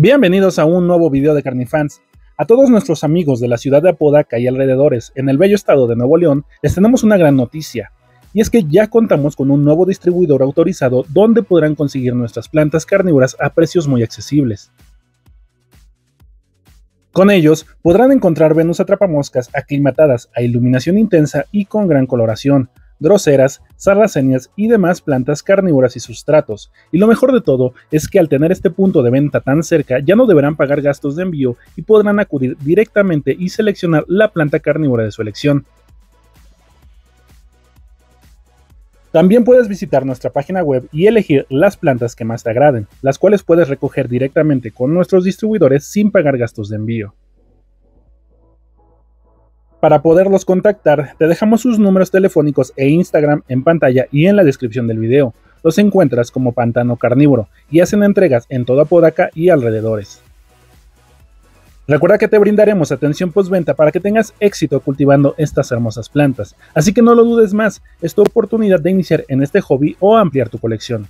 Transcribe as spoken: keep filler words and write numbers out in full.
Bienvenidos a un nuevo video de Carnifans. A todos nuestros amigos de la ciudad de Apodaca y alrededores en el bello estado de Nuevo León les tenemos una gran noticia, y es que ya contamos con un nuevo distribuidor autorizado donde podrán conseguir nuestras plantas carnívoras a precios muy accesibles. Con ellos podrán encontrar Venus atrapamoscas aclimatadas a iluminación intensa y con gran coloración, droseras, sarracenias y demás plantas carnívoras y sustratos, y lo mejor de todo es que al tener este punto de venta tan cerca ya no deberán pagar gastos de envío y podrán acudir directamente y seleccionar la planta carnívora de su elección. También puedes visitar nuestra página web y elegir las plantas que más te agraden, las cuales puedes recoger directamente con nuestros distribuidores sin pagar gastos de envío. Para poderlos contactar, te dejamos sus números telefónicos e Instagram en pantalla y en la descripción del video. Los encuentras como Pantano Carnívoro y hacen entregas en toda Apodaca y alrededores. Recuerda que te brindaremos atención postventa para que tengas éxito cultivando estas hermosas plantas, así que no lo dudes más, es tu oportunidad de iniciar en este hobby o ampliar tu colección.